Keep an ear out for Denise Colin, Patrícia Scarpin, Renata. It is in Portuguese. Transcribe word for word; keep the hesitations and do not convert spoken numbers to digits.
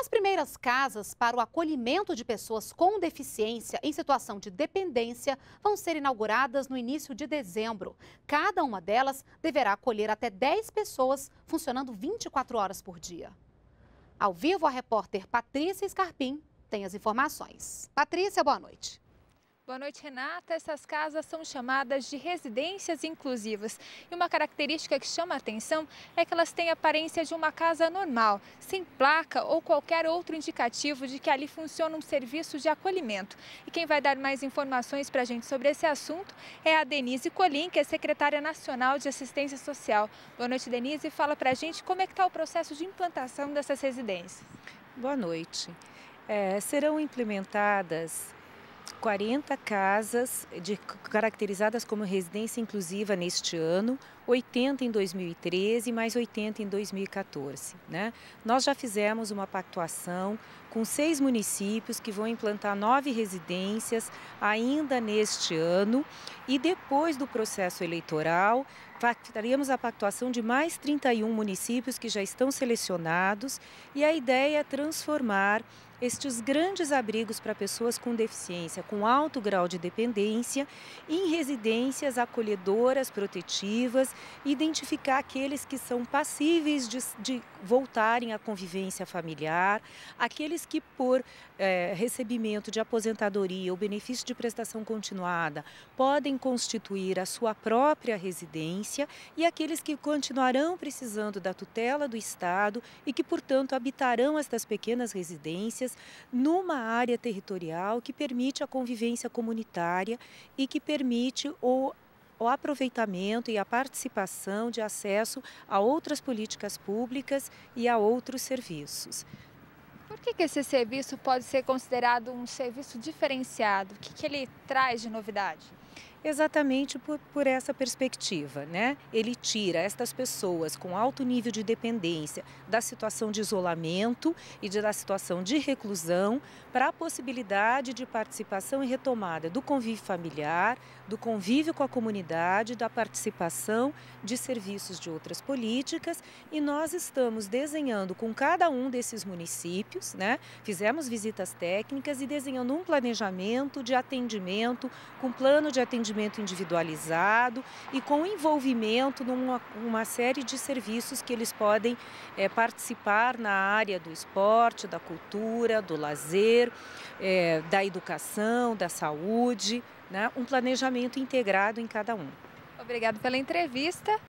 As primeiras casas para o acolhimento de pessoas com deficiência em situação de dependência vão ser inauguradas no início de dezembro. Cada uma delas deverá acolher até dez pessoas, funcionando vinte e quatro horas por dia. Ao vivo, a repórter Patrícia Scarpin tem as informações. Patrícia, boa noite. Boa noite, Renata. Essas casas são chamadas de residências inclusivas. E uma característica que chama a atenção é que elas têm a aparência de uma casa normal, sem placa ou qualquer outro indicativo de que ali funciona um serviço de acolhimento. E quem vai dar mais informações para a gente sobre esse assunto é a Denise Colin, que é secretária nacional de assistência social. Boa noite, Denise. Fala para a gente como é que está o processo de implantação dessas residências. Boa noite. É, serão implementadas quarenta casas de, caracterizadas como residência inclusiva neste ano, oitenta em dois mil e treze, mais oitenta em dois mil e quatorze. Né? Nós já fizemos uma pactuação com seis municípios que vão implantar nove residências ainda neste ano e depois do processo eleitoral faremos a pactuação de mais trinta e um municípios que já estão selecionados e a ideia é transformar estes grandes abrigos para pessoas com deficiência, com alto grau de dependência, em residências acolhedoras, protetivas, e identificar aqueles que são passíveis de, de voltarem à convivência familiar, aqueles que por é, recebimento de aposentadoria ou benefício de prestação continuada podem constituir a sua própria residência e aqueles que continuarão precisando da tutela do Estado e que, portanto, habitarão estas pequenas residências numa área territorial que permite a convivência comunitária e que permite o, o aproveitamento e a participação de acesso a outras políticas públicas e a outros serviços. Por que que esse serviço pode ser considerado um serviço diferenciado? O que que ele traz de novidade? Exatamente por, por essa perspectiva, né? Ele tira estas pessoas com alto nível de dependência da situação de isolamento e de, da situação de reclusão para a possibilidade de participação e retomada do convívio familiar, do convívio com a comunidade, da participação de serviços de outras políticas. E nós estamos desenhando com cada um desses municípios, né? Fizemos visitas técnicas e desenhando um planejamento de atendimento com plano de atendimento individualizado e com envolvimento numa uma série de serviços que eles podem é, participar na área do esporte, da cultura, do lazer, é, da educação, da saúde, né? Um planejamento integrado em cada um. Obrigada pela entrevista.